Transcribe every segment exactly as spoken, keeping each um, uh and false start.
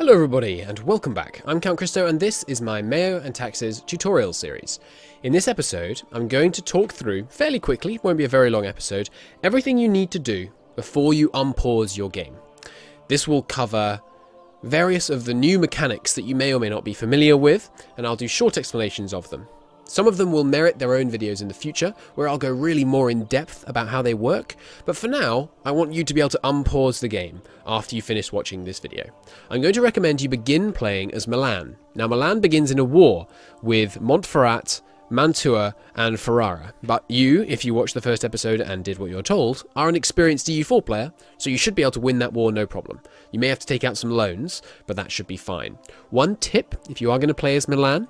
Hello everybody and welcome back. I'm Count Christo and this is my MEIOU and Taxes tutorial series. In this episode I'm going to talk through, fairly quickly, won't be a very long episode, everything you need to do before you unpause your game. This will cover various of the new mechanics that you may or may not be familiar with, and I'll do short explanations of them. Some of them will merit their own videos in the future, where I'll go really more in depth about how they work, but for now, I want you to be able to unpause the game after you finish watching this video. I'm going to recommend you begin playing as Milan. Now Milan begins in a war with Montferrat, Mantua and Ferrara, but you, if you watched the first episode and did what you're told, are an experienced E U four player, so you should be able to win that war no problem. You may have to take out some loans, but that should be fine. One tip, if you are going to play as Milan,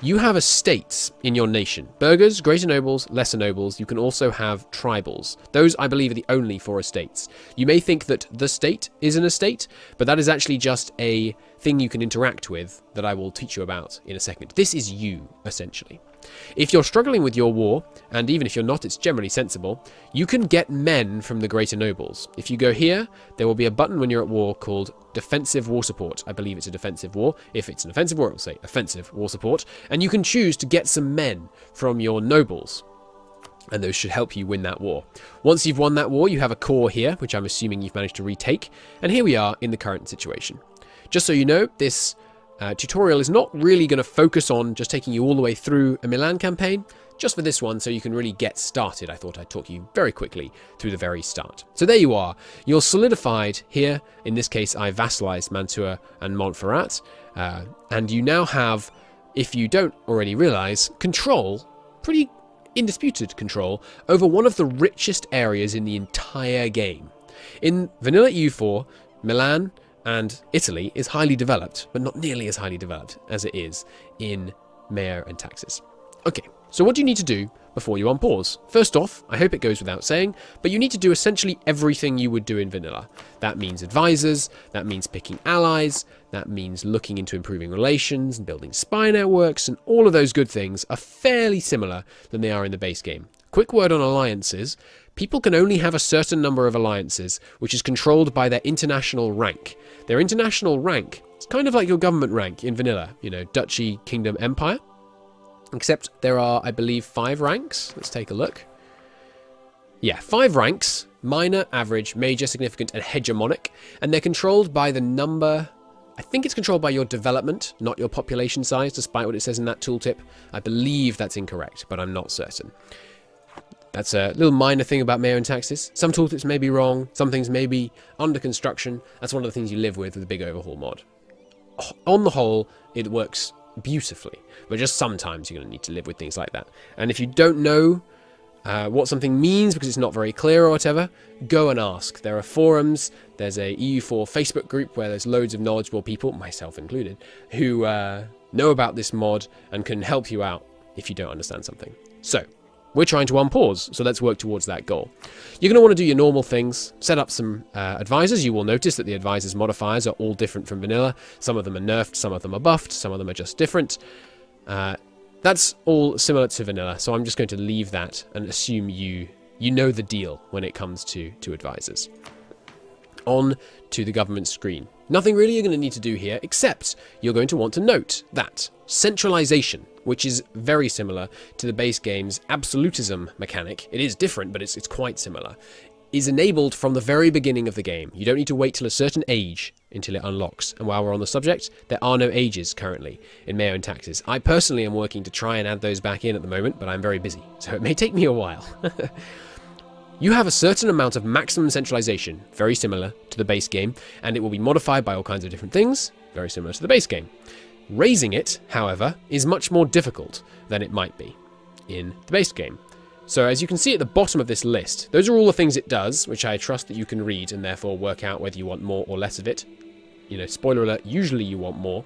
you have estates in your nation. Burghers, greater nobles, lesser nobles. You can also have tribals. Those, I believe, are the only four estates. You may think that the state is an estate, but that is actually just a thing you can interact with that I will teach you about in a second. This is you, essentially. If you're struggling with your war, and even if you're not, it's generally sensible, you can get men from the greater nobles. If you go here, there will be a button when you're at war called Defensive War Support. I believe it's a defensive war. If it's an offensive war, it will say Offensive War Support. And you can choose to get some men from your nobles. And those should help you win that war. Once you've won that war, you have a core here, which I'm assuming you've managed to retake. And here we are in the current situation. Just so you know, this Uh, tutorial is not really going to focus on just taking you all the way through a Milan campaign, just for this one, so you can really get started. I thought I'd talk you very quickly through the very start. So there you are. You're solidified here. In this case, I vassalized Mantua and Montferrat, uh, and you now have, if you don't already realize, control, pretty undisputed control, over one of the richest areas in the entire game. In vanilla E U four, Milan and Italy is highly developed, but not nearly as highly developed as it is in MEIOU and Taxes. Okay, so what do you need to do before you unpause? First off, I hope it goes without saying, but you need to do essentially everything you would do in vanilla. That means advisors, that means picking allies, that means looking into improving relations and building spy networks, and all of those good things are fairly similar than they are in the base game. Quick word on alliances. People can only have a certain number of alliances, which is controlled by their international rank. Their international rank is kind of like your government rank in vanilla, you know, duchy, kingdom, empire. Except there are, I believe, five ranks. Let's take a look. Yeah, five ranks: minor, average, major, significant, and hegemonic. And they're controlled by the number. I think it's controlled by your development, not your population size, despite what it says in that tooltip. I believe that's incorrect, but I'm not certain. That's a little minor thing about MEIOU and Taxes. Some tooltips may be wrong, some things may be under construction. That's one of the things you live with with the big overhaul mod. On the whole, it works beautifully, but just sometimes you're going to need to live with things like that. And if you don't know uh, what something means because it's not very clear or whatever, go and ask. There are forums, there's a E U four Facebook group where there's loads of knowledgeable people, myself included, who uh, know about this mod and can help you out if you don't understand something. So, we're trying to unpause, so let's work towards that goal. You're going to want to do your normal things, set up some uh, advisors. You will notice that the advisors' modifiers are all different from vanilla. Some of them are nerfed, some of them are buffed, some of them are just different. Uh, that's all similar to vanilla, so I'm just going to leave that and assume you you know the deal when it comes to, to advisors. On to the government screen. Nothing really you're going to need to do here, except you're going to want to note that centralization, which is very similar to the base game's absolutism mechanic. It is different, but it's, it's quite similar. Is enabled from the very beginning of the game. You don't need to wait till a certain age until it unlocks. And while we're on the subject, there are no ages currently in MEIOU and Taxes. I personally am working to try and add those back in at the moment, but I'm very busy, so it may take me a while. You have a certain amount of maximum centralization, very similar to the base game, and it will be modified by all kinds of different things, very similar to the base game. Raising it, however, is much more difficult than it might be in the base game. So as you can see at the bottom of this list, those are all the things it does, which I trust that you can read and therefore work out whether you want more or less of it. You know, spoiler alert, usually you want more.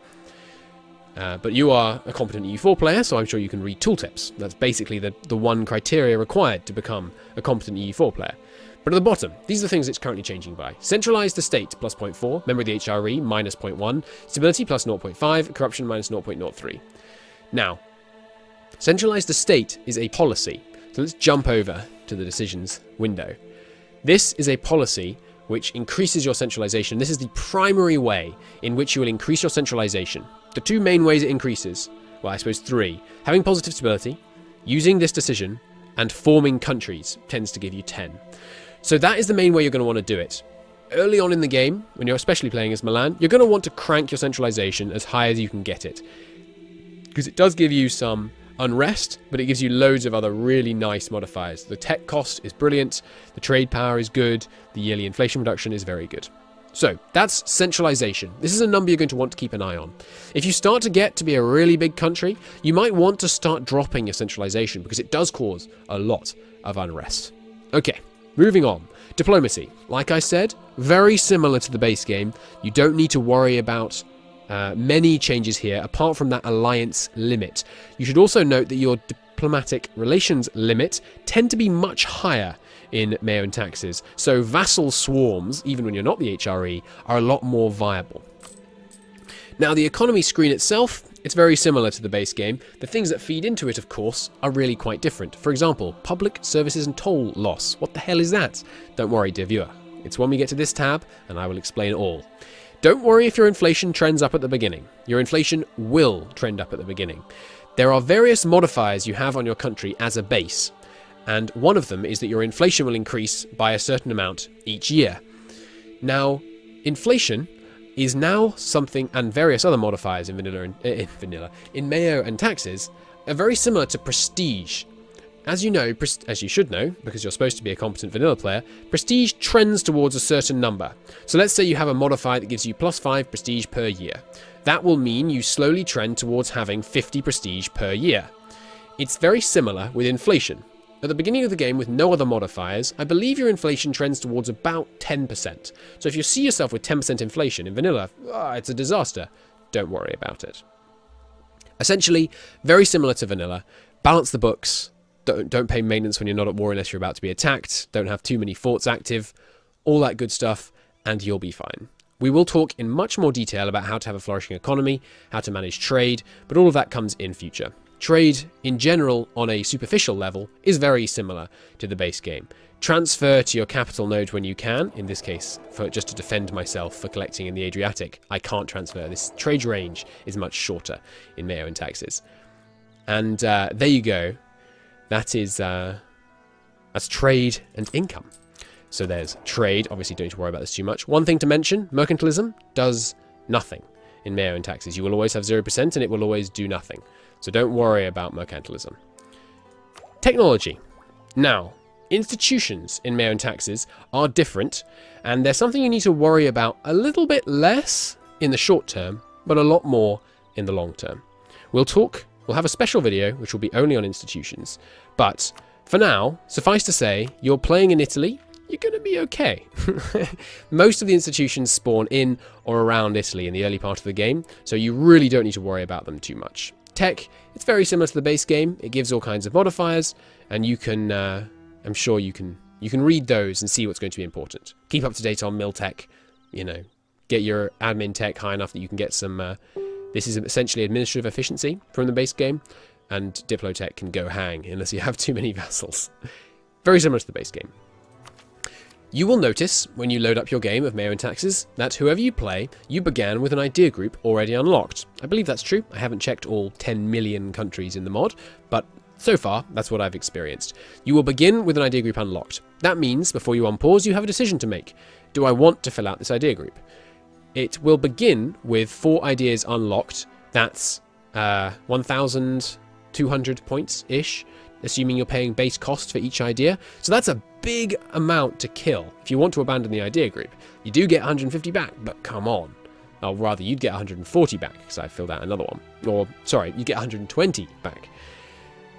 Uh, but you are a competent E U four player, so I'm sure you can read tooltips. That's basically the, the one criteria required to become a competent E U four player. But at the bottom, these are the things it's currently changing by. Centralized estate, plus zero point four. Member of the H R E, minus zero point one. Stability, plus zero point five. Corruption, minus zero point zero three. Now, centralized estate is a policy. So let's jump over to the decisions window. This is a policy which increases your centralization. This is the primary way in which you will increase your centralization. The two main ways it increases, well, I suppose three, having positive stability, using this decision, and forming countries tends to give you ten. So that is the main way you're going to want to do it. Early on in the game, when you're especially playing as Milan, you're going to want to crank your centralization as high as you can get it. Because it does give you some unrest, but it gives you loads of other really nice modifiers. The tech cost is brilliant, the trade power is good, the yearly inflation reduction is very good. So that's centralization. This is a number you're going to want to keep an eye on. If you start to get to be a really big country, you might want to start dropping your centralization because it does cause a lot of unrest. Okay, moving on. Diplomacy. Like I said, very similar to the base game. You don't need to worry about uh, many changes here, apart from that alliance limit. You should also note that your diplomatic relations limit tend to be much higher in MEIOU and Taxes, so vassal swarms, even when you're not the H R E, are a lot more viable. Now, the economy screen itself, it's very similar to the base game. The things that feed into it, of course, are really quite different. For example, public services and toll loss. What the hell is that? Don't worry, dear viewer. It's when we get to this tab, and I will explain it all. Don't worry if your inflation trends up at the beginning. Your inflation will trend up at the beginning. There are various modifiers you have on your country as a base, and one of them is that your inflation will increase by a certain amount each year. Now, inflation is now something, and various other modifiers in vanilla and, uh, in vanilla in MEIOU and Taxes, are very similar to prestige. As you know, as you should know, because you're supposed to be a competent vanilla player, prestige trends towards a certain number. So let's say you have a modifier that gives you plus five prestige per year. That will mean you slowly trend towards having fifty prestige per year. It's very similar with inflation. At the beginning of the game with no other modifiers, I believe your inflation trends towards about ten percent. So if you see yourself with ten percent inflation in vanilla, oh, it's a disaster. Don't worry about it. Essentially, very similar to vanilla. Balance the books. Don't, don't pay maintenance when you're not at war unless you're about to be attacked. Don't have too many forts active. All that good stuff, and you'll be fine. We will talk in much more detail about how to have a flourishing economy, how to manage trade, but all of that comes in future. Trade, in general, on a superficial level, is very similar to the base game. Transfer to your capital node when you can, in this case, for, just to defend myself for collecting in the Adriatic. I can't transfer. This trade range is much shorter in MEIOU and Taxes. And uh, there you go. That is uh, that's trade and income. So there's trade. Obviously, don't need to worry about this too much. One thing to mention, mercantilism does nothing in MEIOU and Taxes. You will always have zero percent and it will always do nothing. So don't worry about mercantilism. Technology. Now, institutions in MEIOU and Taxes are different, and they're something you need to worry about a little bit less in the short term, but a lot more in the long term. We'll talk, we'll have a special video, which will be only on institutions. But for now, suffice to say, you're playing in Italy, you're going to be okay. Most of the institutions spawn in or around Italy in the early part of the game, so you really don't need to worry about them too much. Tech, it's very similar to the base game. It gives all kinds of modifiers, and you can, uh, I'm sure you can, you can read those and see what's going to be important. Keep up to date on mil tech, you know, get your admin tech high enough that you can get some, uh, this is essentially administrative efficiency from the base game, and diplo tech can go hang unless you have too many vassals. Very similar to the base game. You will notice, when you load up your game of MEIOU and Taxes, that whoever you play, you began with an idea group already unlocked. I believe that's true. I haven't checked all ten million countries in the mod, but so far, that's what I've experienced. You will begin with an idea group unlocked. That means, before you unpause, you have a decision to make. Do I want to fill out this idea group? It will begin with four ideas unlocked. That's uh, one thousand two hundred points-ish, assuming you're paying base cost for each idea. So that's a big amount to kill if you want to abandon the idea group. You do get one hundred fifty back, but come on. Or rather, you'd get one hundred forty back, because I filled out another one. Or, sorry, you get one hundred twenty back.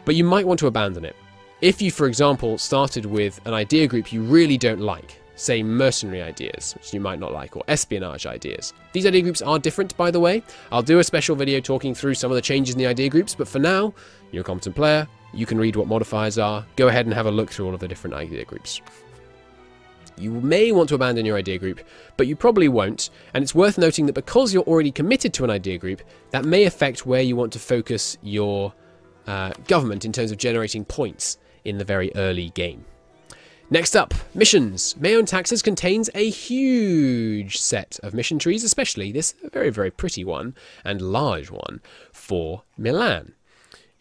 But you might want to abandon it. If you, for example, started with an idea group you really don't like, say mercenary ideas, which you might not like, or espionage ideas. These idea groups are different, by the way. I'll do a special video talking through some of the changes in the idea groups, but for now, you're a competent player. You can read what modifiers are. Go ahead and have a look through all of the different idea groups. You may want to abandon your idea group, but you probably won't, and it's worth noting that because you're already committed to an idea group, that may affect where you want to focus your uh, government in terms of generating points in the very early game. Next up, missions. MEIOU and Taxes contains a huge set of mission trees, especially this very, very pretty one and large one for Milan.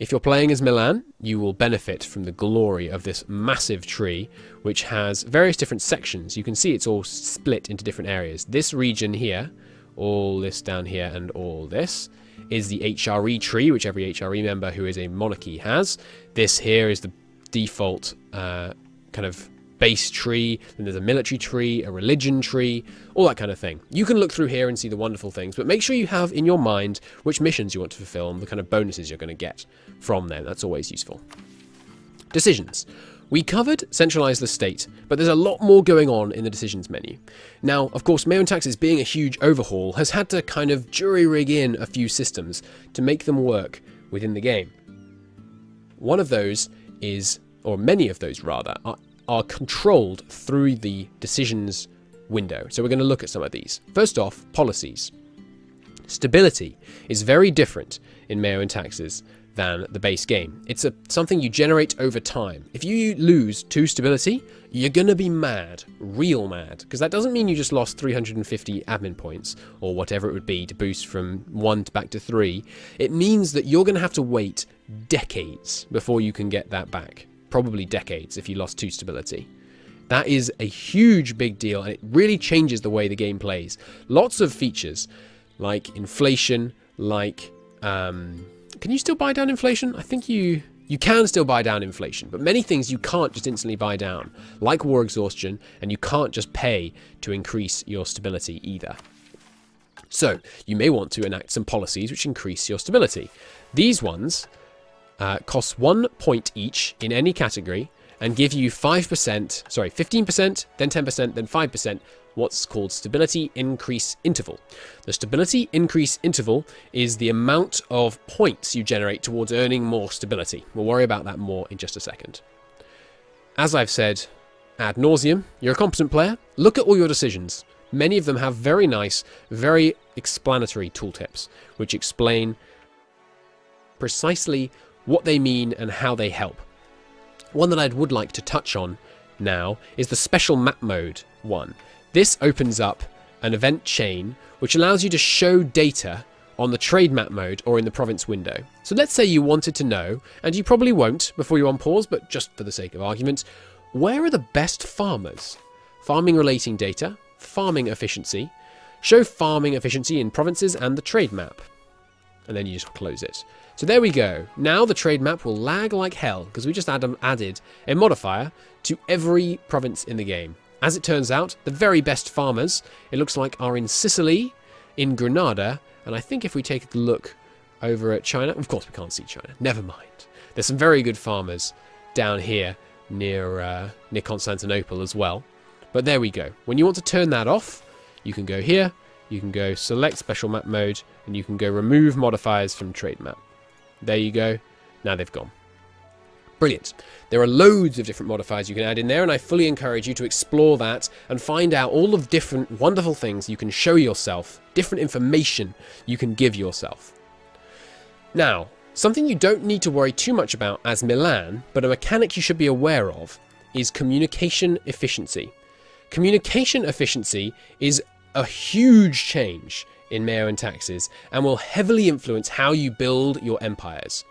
If you're playing as Milan, you will benefit from the glory of this massive tree, which has various different sections. You can see it's all split into different areas. This region here, all this down here, and all this is the H R E tree, which every H R E member who is a monarchy has. This here is the default uh, kind of base tree, then there's a military tree, a religion tree, all that kind of thing. You can look through here and see the wonderful things, but make sure you have in your mind which missions you want to fulfill and the kind of bonuses you're going to get from them. That's always useful. Decisions. We covered centralize the state, but there's a lot more going on in the decisions menu. Now, of course, MEIOU and Taxes being a huge overhaul has had to kind of jury-rig in a few systems to make them work within the game. One of those is, or many of those rather, are are controlled through the decisions window. So we're going to look at some of these. First off, policies. Stability is very different in MEIOU and Taxes than the base game. It's a, something you generate over time. If you lose to stability, you're going to be mad, real mad, because that doesn't mean you just lost three hundred fifty admin points or whatever it would be to boost from one back to three. It means that you're going to have to wait decades before you can get that back. Probably decades if you lost to stability. That is a huge big deal, and it really changes the way the game plays. Lots of features like inflation, like um, can you still buy down inflation? I think you you can still buy down inflation, but many things you can't just instantly buy down, like war exhaustion, and you can't just pay to increase your stability either. So you may want to enact some policies which increase your stability. These ones Uh, costs one point each in any category and give you five percent, sorry, fifteen percent, then ten percent, then five percent, what's called stability increase interval. The stability increase interval is the amount of points you generate towards earning more stability. We'll worry about that more in just a second. As I've said ad nauseum, you're a competent player. Look at all your decisions. Many of them have very nice, very explanatory tooltips, which explain precisely what they mean and how they help. One that I would like to touch on now is the special map mode one. This opens up an event chain which allows you to show data on the trade map mode or in the province window. So let's say you wanted to know, and you probably won't before you're on pause, but just for the sake of argument, where are the best farmers? Farming relating data, farming efficiency, show farming efficiency in provinces and the trade map. And then you just close it. So there we go. Now the trade map will lag like hell because we just add, added a modifier to every province in the game. As it turns out, the very best farmers, it looks like, are in Sicily, in Granada, and I think if we take a look over at China, of course we can't see China, never mind. There's some very good farmers down here near, uh, near Constantinople as well. But there we go. When you want to turn that off, you can go here, you can go select special map mode, and you can go remove modifiers from trade map. There you go. Now they've gone. Brilliant. There are loads of different modifiers you can add in there, and I fully encourage you to explore that and find out all of different wonderful things you can show yourself, different information you can give yourself. Now, something you don't need to worry too much about as Milan, but a mechanic you should be aware of, is communication efficiency. Communication efficiency is a huge change in MEIOU and Taxes and will heavily influence how you build your empires.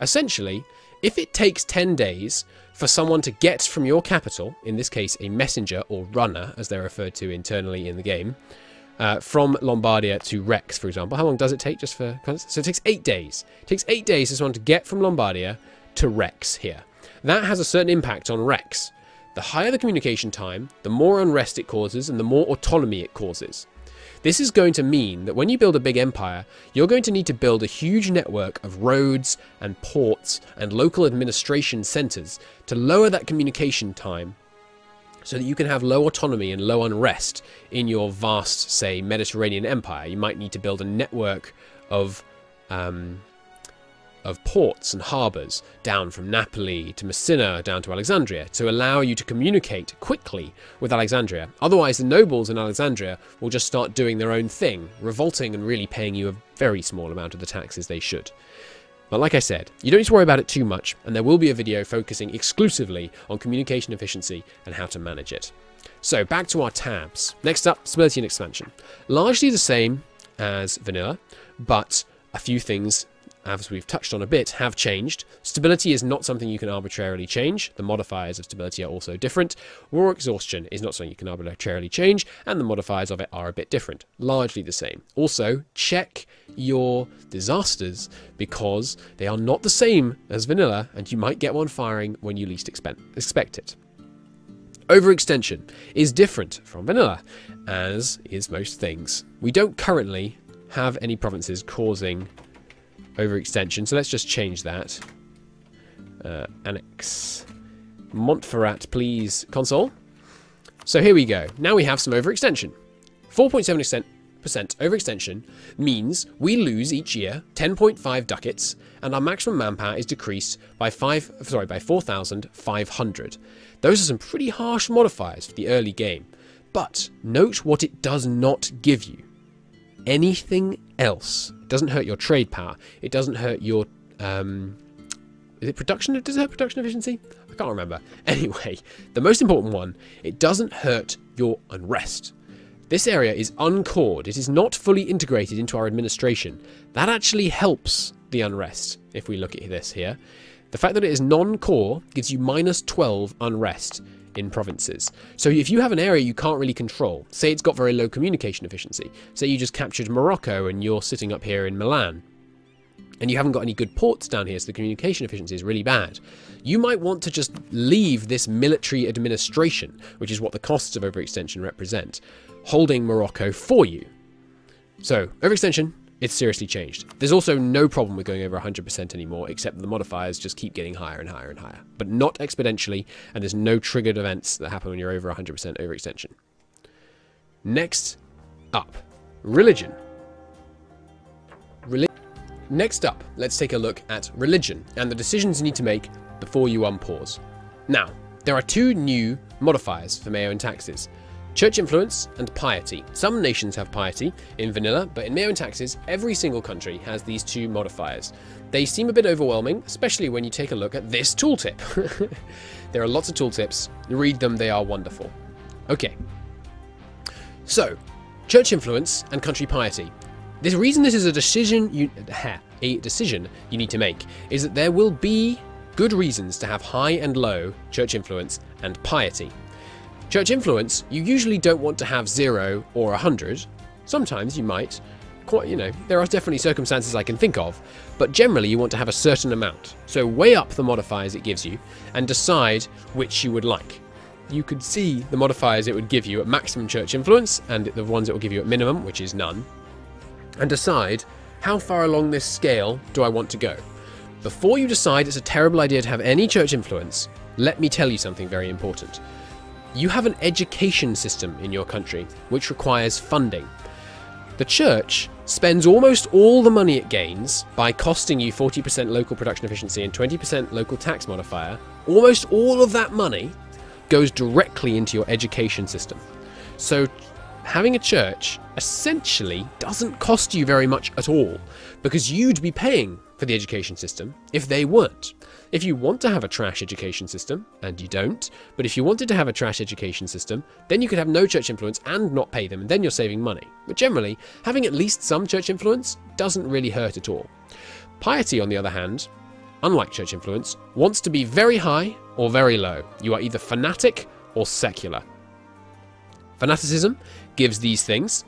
Essentially, if it takes ten days for someone to get from your capital, in this case a messenger or runner as they're referred to internally in the game, uh, from Lombardia to Rex, for example, how long does it take just for... So it takes eight days. It takes eight days for someone to get from Lombardia to Rex here. That has a certain impact on Rex. The higher the communication time, the more unrest it causes and the more autonomy it causes. This is going to mean that when you build a big empire, you're going to need to build a huge network of roads and ports and local administration centers to lower that communication time so that you can have low autonomy and low unrest in your vast, say, Mediterranean empire. You might need to build a network of... Um, of ports and harbours down from Napoli to Messina down to Alexandria to allow you to communicate quickly with Alexandria. Otherwise the nobles in Alexandria will just start doing their own thing, revolting and really paying you a very small amount of the taxes they should. But like I said, you don't need to worry about it too much, and there will be a video focusing exclusively on communication efficiency and how to manage it. So back to our tabs. Next up, stability and expansion. Largely the same as vanilla, but a few things, as we've touched on a bit, have changed. Stability is not something you can arbitrarily change. The modifiers of stability are also different. Raw exhaustion is not something you can arbitrarily change, and the modifiers of it are a bit different. Largely the same. Also, check your disasters, because they are not the same as vanilla, and you might get one firing when you least expect it. Overextension is different from vanilla, as is most things. We don't currently have any provinces causing overextension, so let's just change that. Uh, annex Montferrat, please, console. So here we go. Now we have some overextension. four point seven percent overextension means we lose each year ten point five ducats, and our maximum manpower is decreased by five. Sorry, by four thousand five hundred. Those are some pretty harsh modifiers for the early game, but note what it does not give you. Anything else. It doesn't hurt your trade power. It doesn't hurt your um, is it production? Does it hurt production efficiency? I can't remember. Anyway, the most important one. It doesn't hurt your unrest. This area is uncored. It is not fully integrated into our administration. That actually helps the unrest. If we look at this here, the fact that it is non-core gives you minus twelve unrest in provinces. So if you have an area you can't really control, say it's got very low communication efficiency, say you just captured Morocco and you're sitting up here in Milan, and you haven't got any good ports down here, so the communication efficiency is really bad. You might want to just leave this military administration, which is what the costs of overextension represent, holding Morocco for you. So overextension, it's seriously changed. There's also no problem with going over one hundred percent anymore, except the modifiers just keep getting higher and higher and higher, but not exponentially, and there's no triggered events that happen when you're over one hundred percent overextension. Next up, religion. Reli- Next up, let's take a look at religion and the decisions you need to make before you unpause. Now, there are two new modifiers for MEIOU and Taxes. Church influence and piety. Some nations have piety in vanilla, but in MEIOU and Taxes, every single country has these two modifiers. They seem a bit overwhelming, especially when you take a look at this tooltip. There are lots of tooltips. Read them, they are wonderful. Okay. So, church influence and country piety. The reason this is a decision you, a decision you need to make is that there will be good reasons to have high and low church influence and piety. Church influence, you usually don't want to have zero or a hundred. Sometimes you might. Quite, you know, there are definitely circumstances I can think of, but generally you want to have a certain amount. So weigh up the modifiers it gives you and decide which you would like. You could see the modifiers it would give you at maximum church influence and the ones it will give you at minimum, which is none, and decide how far along this scale do I want to go. Before you decide it's a terrible idea to have any church influence, let me tell you something very important. You have an education system in your country which requires funding. The church spends almost all the money it gains by costing you forty percent local production efficiency and twenty percent local tax modifier. Almost all of that money goes directly into your education system. So having a church essentially doesn't cost you very much at all, because you'd be paying for the education system if they weren't. If you want to have a trash education system, and you don't, but if you wanted to have a trash education system, then you could have no church influence and not pay them, and then you're saving money. But generally, having at least some church influence doesn't really hurt at all. Piety, on the other hand, unlike church influence, wants to be very high or very low. You are either fanatic or secular. Fanaticism gives these things.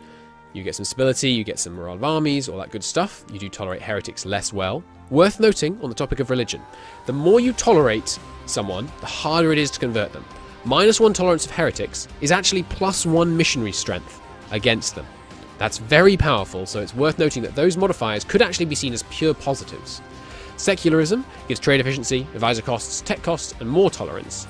You get some stability, you get some morale of armies, all that good stuff. You do tolerate heretics less well. Worth noting on the topic of religion, the more you tolerate someone, the harder it is to convert them. Minus one tolerance of heretics is actually plus one missionary strength against them. That's very powerful, so it's worth noting that those modifiers could actually be seen as pure positives. Secularism gives trade efficiency, advisor costs, tech costs, and more tolerance.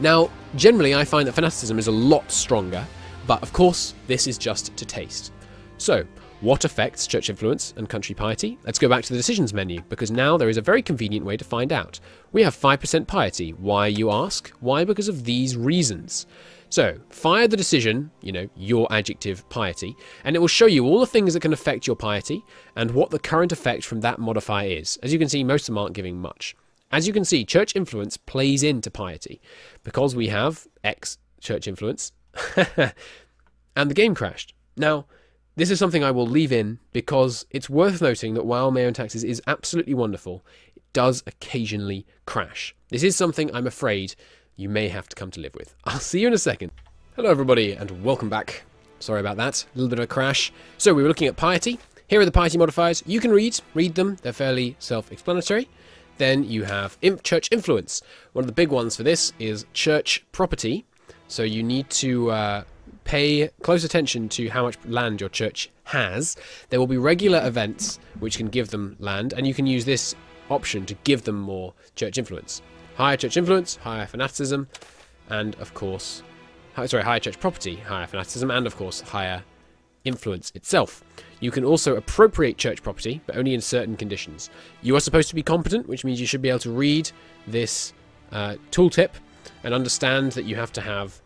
Now, generally I find that fanaticism is a lot stronger, but of course this is just to taste. So, what affects church influence and country piety? Let's go back to the decisions menu, because now there is a very convenient way to find out. We have five percent piety. Why, you ask? Why? Because of these reasons. So, fire the decision, you know, your adjective piety, and it will show you all the things that can affect your piety and what the current effect from that modifier is. As you can see, most of them aren't giving much. As you can see, church influence plays into piety because we have X church influence and the game crashed. Now, this is something I will leave in because it's worth noting that while MEIOU and Taxes is absolutely wonderful, it does occasionally crash. This is something I'm afraid you may have to come to live with. I'll see you in a second. Hello everybody and welcome back. Sorry about that, a little bit of a crash. So we were looking at piety. Here are the piety modifiers. You can read, read them. They're fairly self-explanatory. Then you have church influence. One of the big ones for this is church property. So you need to... Uh, Pay close attention to how much land your church has. There will be regular events which can give them land, and you can use this option to give them more church influence. Higher church influence, higher fanaticism, and of course, sorry, higher church property, higher fanaticism, and of course, higher influence itself. You can also appropriate church property, but only in certain conditions. You are supposed to be competent, which means you should be able to read this uh, tooltip and understand that you have to have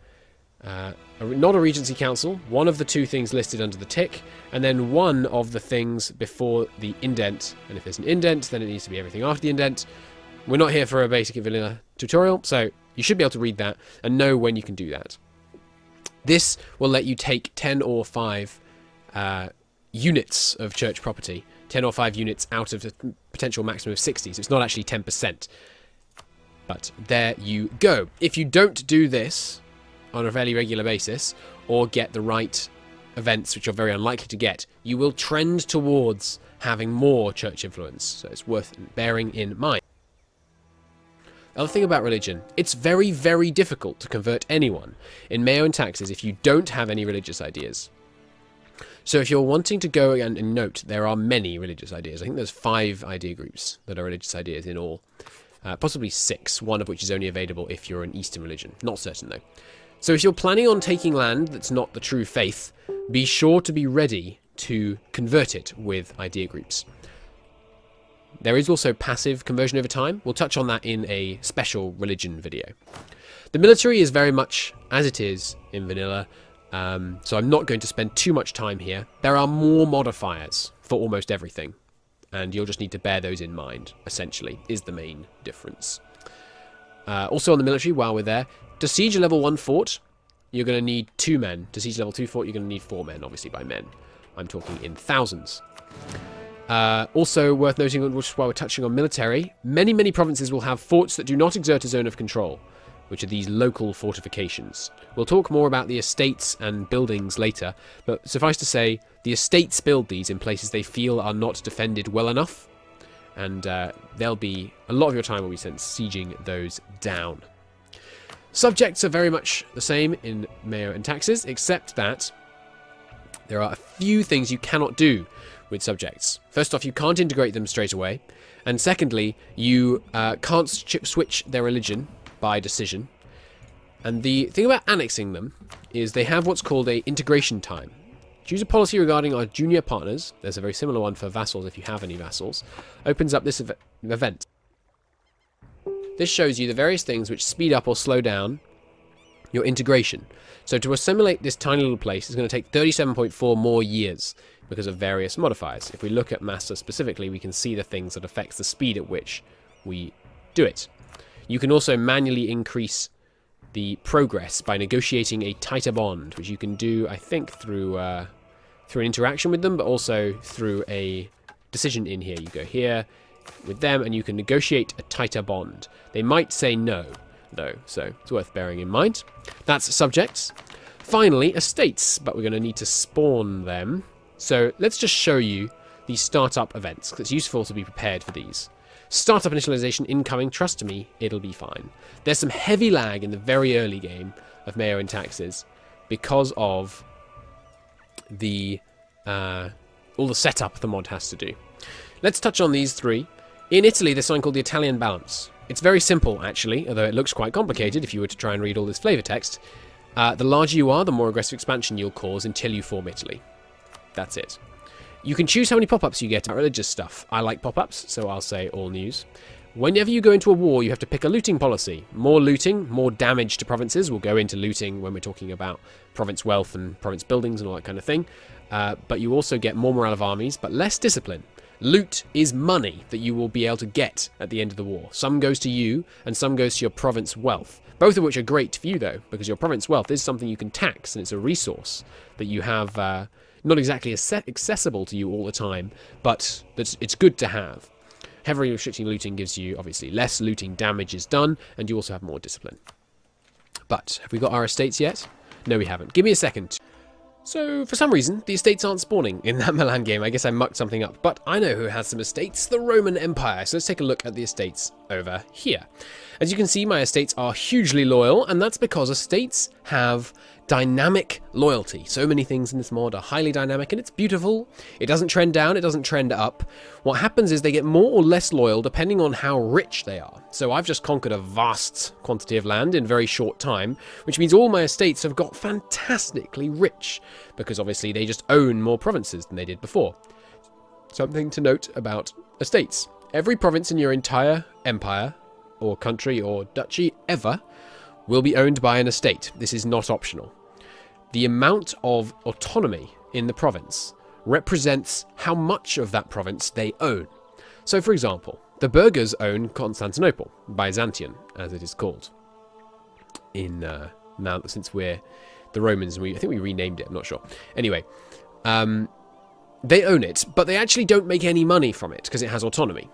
Uh, a, not a Regency Council, one of the two things listed under the tick, and then one of the things before the indent. And if there's an indent, then it needs to be everything after the indent. We're not here for a basic and vanilla tutorial, so you should be able to read that and know when you can do that. This will let you take ten or five uh, units of church property, ten or five units out of the potential maximum of sixty, so it's not actually ten percent. But there you go. If you don't do this on a fairly regular basis, or get the right events, which you're very unlikely to get, you will trend towards having more church influence, so it's worth bearing in mind. Other thing about religion, it's very, very difficult to convert anyone in MEIOU and Taxes if you don't have any religious ideas. So if you're wanting to go and, and note, there are many religious ideas. I think there's five idea groups that are religious ideas in all, uh, possibly six, one of which is only available if you're an Eastern religion. Not certain though. So if you're planning on taking land that's not the true faith, be sure to be ready to convert it with idea groups. There is also passive conversion over time. We'll touch on that in a special religion video. The military is very much as it is in vanilla, um, so I'm not going to spend too much time here. There are more modifiers for almost everything, and you'll just need to bear those in mind, essentially, is the main difference. Uh, also on the military, while we're there, to siege a level one fort, you're going to need two men. To siege a level two fort, you're going to need four men, obviously by men. I'm talking in thousands. Uh, also worth noting, which is why we're touching on military, many, many provinces will have forts that do not exert a zone of control, which are these local fortifications. We'll talk more about the estates and buildings later, but suffice to say, the estates build these in places they feel are not defended well enough, and uh, there'll be a lot of your time will be spent sieging those down. Subjects are very much the same in MEIOU and Taxes, except that there are a few things you cannot do with subjects. First off, you can't integrate them straight away, and secondly, you uh, can't switch their religion by decision. And the thing about annexing them is they have what's called a integration time. Choose a policy regarding our junior partners. There's a very similar one for vassals if you have any vassals. Opens up this ev event. This shows you the various things which speed up or slow down your integration. So to assimilate this tiny little place is going to take thirty-seven point four more years because of various modifiers. If we look at Master specifically, we can see the things that affects the speed at which we do it. You can also manually increase the progress by negotiating a tighter bond, which you can do, I think, through uh, through an interaction with them, but also through a decision in here. You go here with them and you can negotiate a tighter bond. They might say no though, so it's worth bearing in mind. That's subjects. Finally, estates, but we're going to need to spawn them, so let's just show you the startup events because it's useful to be prepared for these. Startup initialization incoming, trust me, it'll be fine. There's some heavy lag in the very early game of MEIOU and Taxes because of the uh, all the setup the mod has to do. Let's touch on these three. In Italy, there's something called the Italian balance. It's very simple, actually, although it looks quite complicated if you were to try and read all this flavor text. Uh, the larger you are, the more aggressive expansion you'll cause until you form Italy. That's it. You can choose how many pop-ups you get about religious stuff. I like pop-ups, so I'll say all news. Whenever you go into a war, you have to pick a looting policy. More looting, more damage to provinces. We'll go into looting when we're talking about province wealth and province buildings and all that kind of thing. Uh, but you also get more morale of armies, but less discipline. Loot is money that you will be able to get at the end of the war. Some goes to you, and some goes to your province wealth. Both of which are great for you, though, because your province wealth is something you can tax, and it's a resource that you have... Uh, not exactly accessible to you all the time, but it's good to have. Heavily restricting looting gives you, obviously, less looting damage is done, and you also have more discipline. But have we got our estates yet? No, we haven't. Give me a second. So, for some reason, the estates aren't spawning in that Milan game. I guess I mucked something up, but I know who has some estates, the Roman Empire. So let's take a look at the estates over here. As you can see, my estates are hugely loyal, and that's because estates have dynamic loyalty. So many things in this mod are highly dynamic, and it's beautiful. It doesn't trend down, it doesn't trend up. What happens is they get more or less loyal depending on how rich they are. So I've just conquered a vast quantity of land in very short time, which means all my estates have got fantastically rich, because obviously they just own more provinces than they did before. Something to note about estates. Every province in your entire empire, or country, or duchy ever, will be owned by an estate. This is not optional. The amount of autonomy in the province represents how much of that province they own. So, for example, the Burghers own Constantinople, Byzantium, as it is called. In uh, now, since we're the Romans, we I think we renamed it. I'm not sure. Anyway, um, they own it, but they actually don't make any money from it because it has autonomy.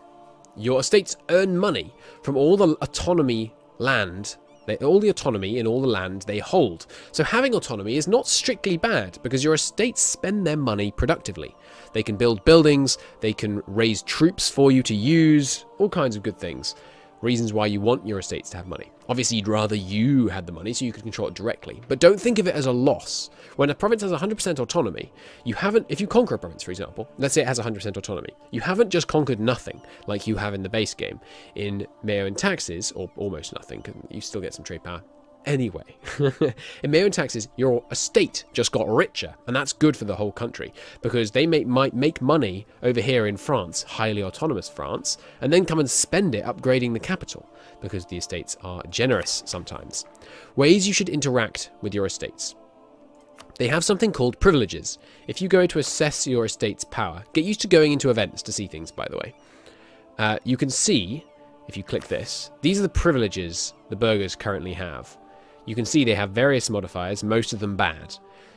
Your estates earn money from all the autonomy land. They, all the autonomy in all the land they hold. So having autonomy is not strictly bad, because your estates spend their money productively. They can build buildings, they can raise troops for you to use, all kinds of good things. Reasons why you want your estates to have money. Obviously, you'd rather you had the money so you could control it directly. But don't think of it as a loss. When a province has one hundred percent autonomy, you haven't... If you conquer a province, for example, let's say it has one hundred percent autonomy, you haven't just conquered nothing like you have in the base game. In MEIOU and Taxes, or almost nothing, because you still get some trade power. Anyway, in MEIOU and Taxes, your estate just got richer, and that's good for the whole country, because they make, might make money over here in France, highly autonomous France, and then come and spend it upgrading the capital, because the estates are generous sometimes. Ways you should interact with your estates. They have something called privileges. If you go to assess your estate's power, get used to going into events to see things, by the way. Uh, you can see, if you click this, these are the privileges the Burghers currently have. You can see they have various modifiers, most of them bad.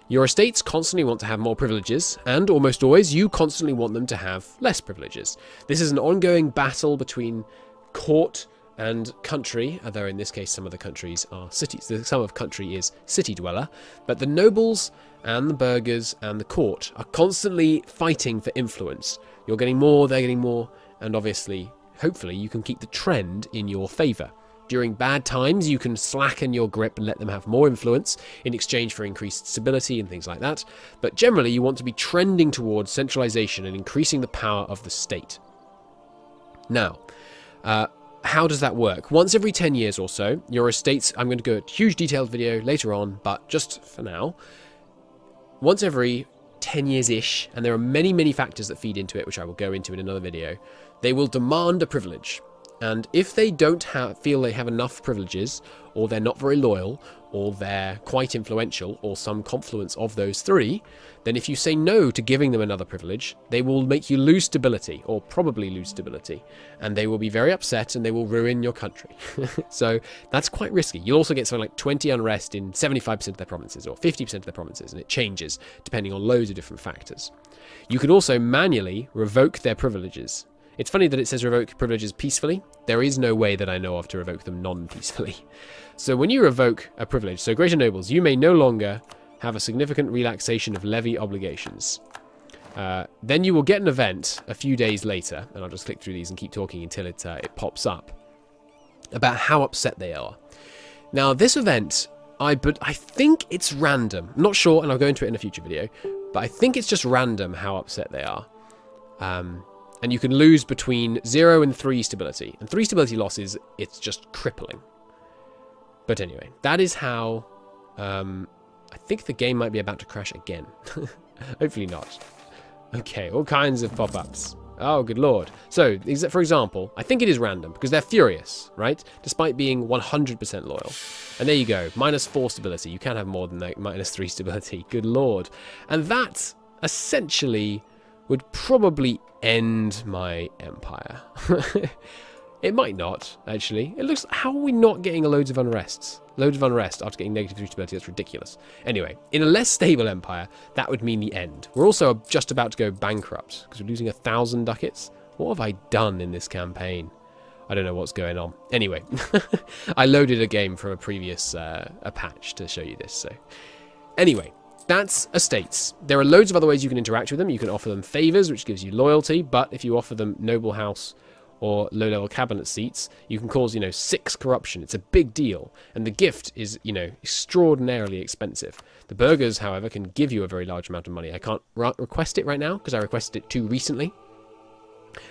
Your estates constantly want to have more privileges, and almost always you constantly want them to have less privileges. This is an ongoing battle between court and country, although in this case some of the countries are cities. The sum of country is city dweller, but the nobles and the burghers and the court are constantly fighting for influence. You're getting more, they're getting more, and obviously, hopefully, you can keep the trend in your favour. During bad times, you can slacken your grip and let them have more influence in exchange for increased stability and things like that. But generally, you want to be trending towards centralization and increasing the power of the state. Now, uh, how does that work? Once every ten years or so, your estates... I'm going to go into a huge detailed video later on, but just for now. Once every ten years-ish, and there are many, many factors that feed into it, which I will go into in another video, they will demand a privilege. And if they don't have, feel they have enough privileges, or they're not very loyal, or they're quite influential, or some confluence of those three, then if you say no to giving them another privilege, they will make you lose stability, or probably lose stability, and they will be very upset and they will ruin your country. So that's quite risky. You'll also get something like twenty unrest in seventy-five percent of their provinces, or fifty percent of their provinces, and it changes depending on loads of different factors. You can also manually revoke their privileges. It's funny that it says revoke privileges peacefully. There is no way that I know of to revoke them non-peacefully. So when you revoke a privilege, so greater nobles, you may no longer have a significant relaxation of levy obligations. Uh, then you will get an event a few days later, and I'll just click through these and keep talking until it, uh, it pops up, about how upset they are. Now this event, I, but I think it's random. I'm not sure, and I'll go into it in a future video, but I think it's just random how upset they are. Um... And you can lose between zero and three stability. And three stability losses, it's just crippling. But anyway, that is how... Um, I think the game might be about to crash again. Hopefully not. Okay, all kinds of pop-ups. Oh, good lord. So, for example, I think it is random, because they're furious, right? Despite being one hundred percent loyal. And there you go. Minus four stability. You can have more than that. Minus three stability. Good lord. And that, essentially, would probably end my empire. It might not, actually. It looks... How are we not getting loads of unrests? Loads of unrest after getting negative three stability. That's ridiculous. Anyway, in a less stable empire, that would mean the end. We're also just about to go bankrupt because we're losing a thousand ducats. What have I done in this campaign? I don't know what's going on. Anyway, I loaded a game from a previous uh, a patch to show you this. So, anyway, that's estates. There are loads of other ways you can interact with them. You can offer them favors, which gives you loyalty. But if you offer them noble house or low-level cabinet seats, you can cause, you know, six corruption. It's a big deal. And the gift is, you know, extraordinarily expensive. The Burghers, however, can give you a very large amount of money. I can't request it right now, because I requested it too recently.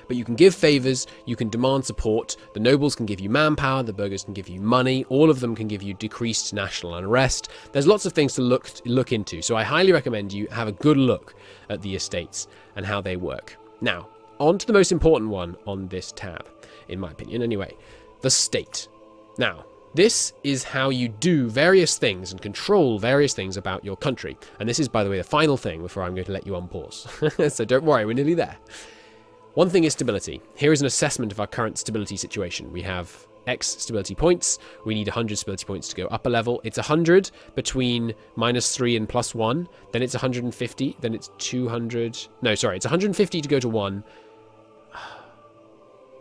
But you can give favours, you can demand support, the nobles can give you manpower, the Burghers can give you money, all of them can give you decreased national unrest. There's lots of things to look, look into, so I highly recommend you have a good look at the estates and how they work. Now, on to the most important one on this tab, in my opinion anyway, the state. Now, this is how you do various things and control various things about your country. And this is, by the way, the final thing before I'm going to let you unpause. So don't worry, we're nearly there. One thing is stability. Here is an assessment of our current stability situation. We have X stability points. We need one hundred stability points to go up a level. It's one hundred between minus three and plus one. Then it's one hundred fifty. Then it's two hundred. No, sorry. It's one hundred fifty to go to one.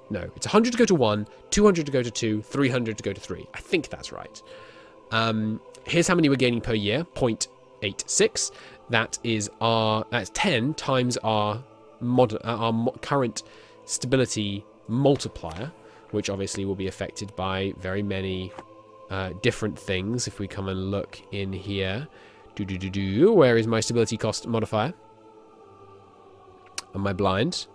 No, it's one hundred to go to one, two hundred to go to two, three hundred to go to three. I think that's right. Um, here's how many we're gaining per year, zero point eight six. That is our, that's ten times our, mod, our current stability multiplier, which obviously will be affected by very many uh, different things. If we come and look in here, do do do do, where is my stability cost modifier? Am I blind?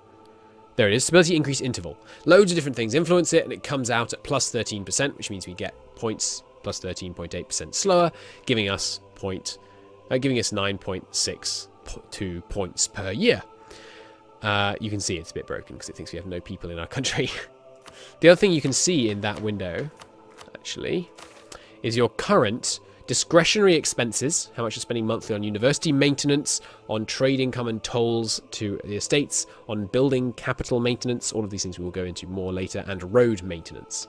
There it is, stability increase interval. Loads of different things influence it, and it comes out at plus thirteen percent, which means we get points plus thirteen point eight percent slower, giving us point, uh, giving us nine point six two points per year. Uh, you can see it's a bit broken because it thinks we have no people in our country. The other thing you can see in that window, actually, is your current discretionary expenses, how much you're spending monthly on university maintenance, on trade income and tolls to the estates, on building capital maintenance, all of these things we will go into more later, and road maintenance.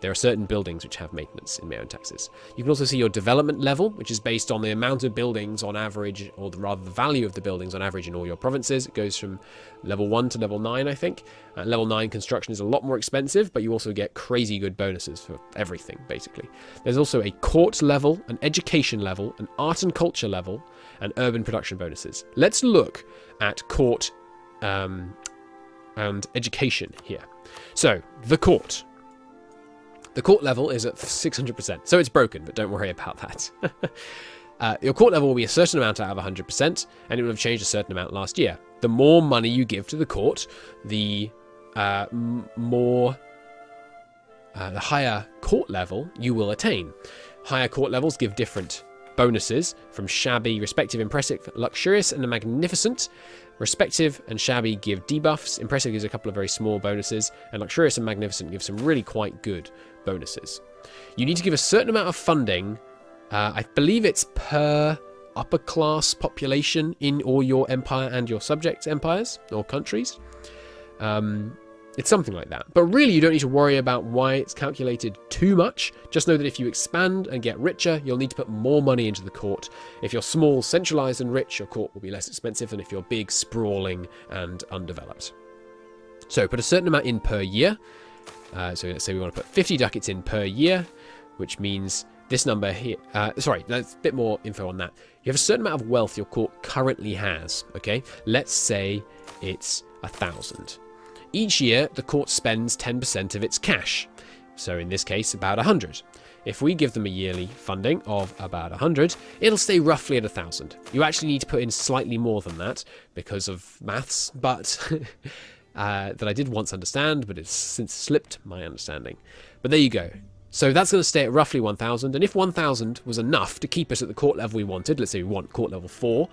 There are certain buildings which have maintenance in MEIOU and Taxes. You can also see your development level, which is based on the amount of buildings on average, or the, rather the value of the buildings on average in all your provinces. It goes from level one to level nine, I think. Uh, level nine construction is a lot more expensive, but you also get crazy good bonuses for everything, basically. There's also a court level, an education level, an art and culture level, and urban production bonuses. Let's look at court um, and education here. So, the court. The court level is at six hundred percent, so it's broken, but don't worry about that. uh, your court level will be a certain amount out of one hundred percent, and it will have changed a certain amount last year. The more money you give to the court, the uh, more, uh, the higher court level you will attain. Higher court levels give different bonuses, from shabby, respective, impressive, luxurious, and magnificent. Respective and shabby give debuffs, impressive gives a couple of very small bonuses, and luxurious and magnificent give some really quite good bonuses. You need to give a certain amount of funding, uh, I believe it's per upper class population in all your empire and your subjects' empires or countries. Um, it's something like that. But really you don't need to worry about why it's calculated too much. Just know that if you expand and get richer, you'll need to put more money into the court. If you're small, centralized and rich, your court will be less expensive than if you're big, sprawling and undeveloped. So put a certain amount in per year. Uh, so let's say we want to put fifty ducats in per year, which means this number here, uh, sorry, that's a bit more info on that. You have a certain amount of wealth your court currently has, okay? Let's say it's a thousand. Each year, the court spends ten percent of its cash. So in this case, about one hundred. If we give them a yearly funding of about one hundred, it'll stay roughly at one thousand. You actually need to put in slightly more than that because of maths, but uh, that I did once understand, but it's since slipped my understanding. But there you go. So that's going to stay at roughly one thousand, and if one thousand was enough to keep us at the court level we wanted, let's say we want court level four,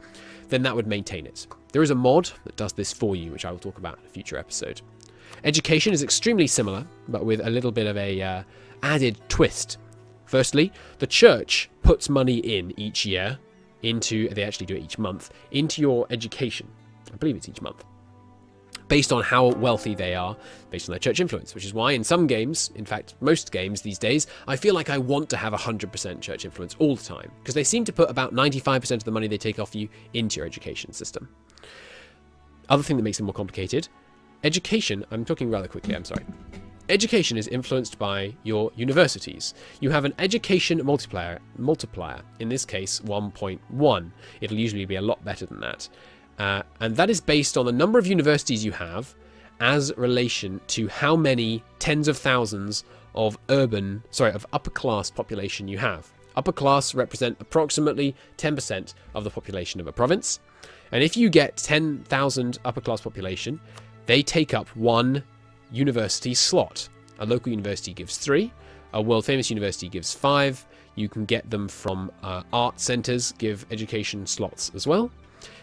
then that would maintain it. There is a mod that does this for you, which I will talk about in a future episode. Education is extremely similar, but with a little bit of a uh, added twist. Firstly, the church puts money in each year into, they actually do it each month, into your education. I believe it's each month. Based on how wealthy they are, based on their church influence, which is why in some games, in fact most games these days, I feel like I want to have one hundred percent church influence all the time, because they seem to put about ninety-five percent of the money they take off you into your education system. Other thing that makes it more complicated, education, I'm talking rather quickly, I'm sorry. Education is influenced by your universities. You have an education multiplier, multiplier in this case one point one. It'll usually be a lot better than that. Uh, and that is based on the number of universities you have as relation to how many tens of thousands of urban, sorry, of upper class population you have. Upper class represent approximately ten percent of the population of a province. And if you get ten thousand upper class population, they take up one university slot. A local university gives three, a world famous university gives five. You can get them from uh, art centers, give education slots as well.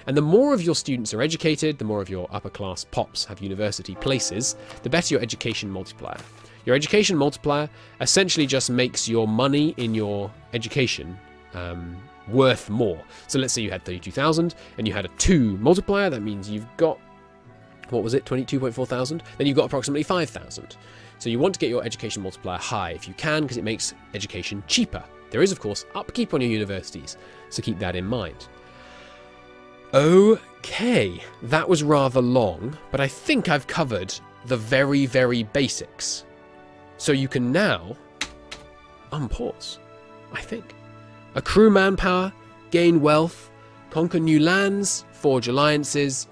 And the more of your students are educated, the more of your upper class pops have university places, the better your education multiplier. Your education multiplier essentially just makes your money in your education um, worth more. So let's say you had thirty-two thousand and you had a two multiplier. That means you've got, what was it, twenty-two point four thousand? Then you've got approximately five thousand. So you want to get your education multiplier high if you can, because it makes education cheaper. There is, of course, upkeep on your universities, so keep that in mind. Okay, that was rather long, but I think I've covered the very, very basics. So you can now unpause, I think. Accrue manpower, gain wealth, conquer new lands, forge alliances,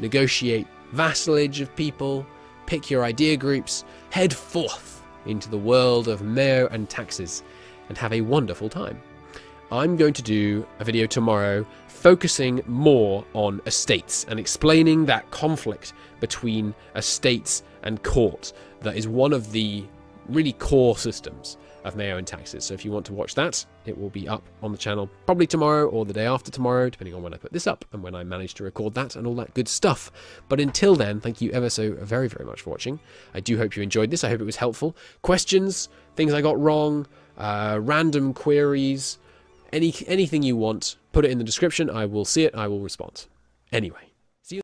negotiate vassalage of people, pick your idea groups, head forth into the world of MEIOU and taxes, and have a wonderful time. I'm going to do a video tomorrow focusing more on estates and explaining that conflict between estates and court that is one of the really core systems of MEIOU and taxes. So if you want to watch that, it will be up on the channel probably tomorrow or the day after tomorrow, depending on when I put this up and when I manage to record that and all that good stuff. But until then, thank you ever so very, very much for watching. I do hope you enjoyed this. I hope it was helpful. Questions, things I got wrong, uh, random queries, any anything you want, put it in the description. I will see it. I will respond. Anyway.